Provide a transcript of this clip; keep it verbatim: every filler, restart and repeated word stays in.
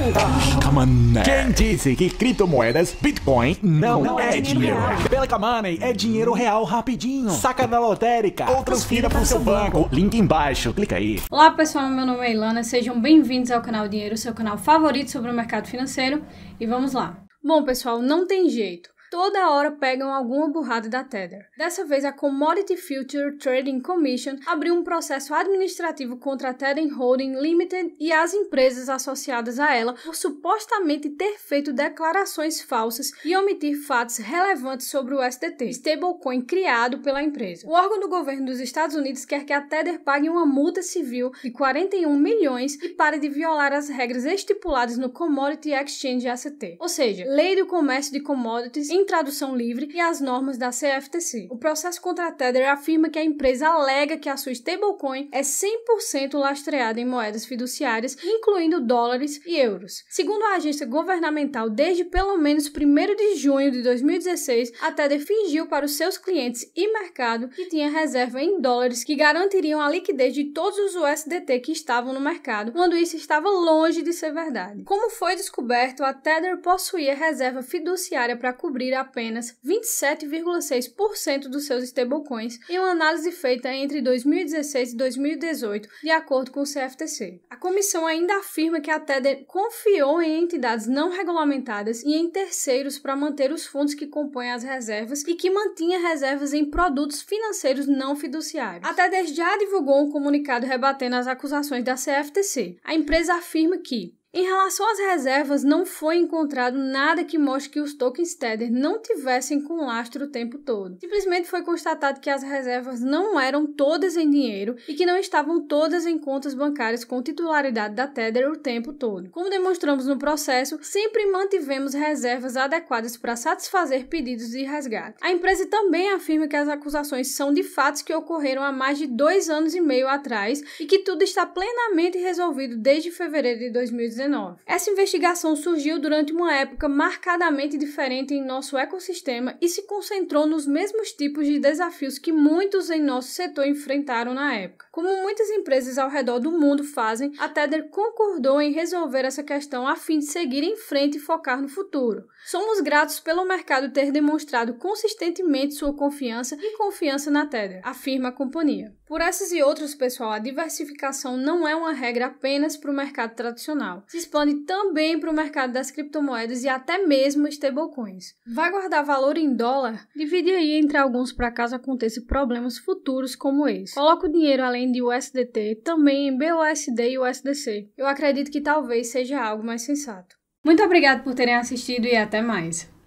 Santa Mané. Quem disse que criptomoedas, Bitcoin, não, não é, é dinheiro real? Pelican Money é dinheiro real rapidinho. Saca na lotérica ou transfira para o seu banco. Link embaixo, clica aí. Olá pessoal, meu nome é Ilana, sejam bem-vindos ao canal Dinheiro, seu canal favorito sobre o mercado financeiro. E vamos lá. Bom pessoal, não tem jeito. Toda hora pegam alguma burrada da Tether. Dessa vez, a Commodity Futures Trading Commission abriu um processo administrativo contra a Tether Holding Limited e as empresas associadas a ela por supostamente ter feito declarações falsas e omitir fatos relevantes sobre o U S D T, stablecoin criado pela empresa. O órgão do governo dos Estados Unidos quer que a Tether pague uma multa civil de quarenta e um milhões e pare de violar as regras estipuladas no Commodity Exchange A C T, ou seja, Lei do Comércio de Commodities em tradução livre, e as normas da C F T C. O processo contra a Tether afirma que a empresa alega que a sua stablecoin é cem por cento lastreada em moedas fiduciárias, incluindo dólares e euros. Segundo a agência governamental, desde pelo menos primeiro de junho de dois mil e dezesseis, a Tether fingiu para os seus clientes e mercado que tinha reserva em dólares que garantiriam a liquidez de todos os U S D T que estavam no mercado, quando isso estava longe de ser verdade. Como foi descoberto, a Tether possuía reserva fiduciária para cobrir apenas vinte e sete vírgula seis por cento dos seus stablecoins em uma análise feita entre dois mil e dezesseis e dois mil e dezoito, de acordo com o C F T C. A comissão ainda afirma que a Tether confiou em entidades não regulamentadas e em terceiros para manter os fundos que compõem as reservas e que mantinha reservas em produtos financeiros não fiduciários. A Tether já divulgou um comunicado rebatendo as acusações da C F T C. A empresa afirma que, em relação às reservas, não foi encontrado nada que mostre que os tokens Tether não tivessem com lastro o tempo todo. Simplesmente foi constatado que as reservas não eram todas em dinheiro e que não estavam todas em contas bancárias com titularidade da Tether o tempo todo. Como demonstramos no processo, sempre mantivemos reservas adequadas para satisfazer pedidos de resgate. A empresa também afirma que as acusações são de fatos que ocorreram há mais de dois anos e meio atrás e que tudo está plenamente resolvido desde fevereiro de dois mil e dezenove. Essa investigação surgiu durante uma época marcadamente diferente em nosso ecossistema e se concentrou nos mesmos tipos de desafios que muitos em nosso setor enfrentaram na época. Como muitas empresas ao redor do mundo fazem, a Tether concordou em resolver essa questão a fim de seguir em frente e focar no futuro. Somos gratos pelo mercado ter demonstrado consistentemente sua confiança e confiança na Tether, afirma a companhia. Por essas e outras, pessoal, a diversificação não é uma regra apenas para o mercado tradicional. Se expande também para o mercado das criptomoedas e até mesmo stablecoins. Vai guardar valor em dólar? Divide aí entre alguns para caso aconteça problemas futuros como esse. Coloca o dinheiro além de U S D T também em B U S D e U S D C. Eu acredito que talvez seja algo mais sensato. Muito obrigado por terem assistido e até mais.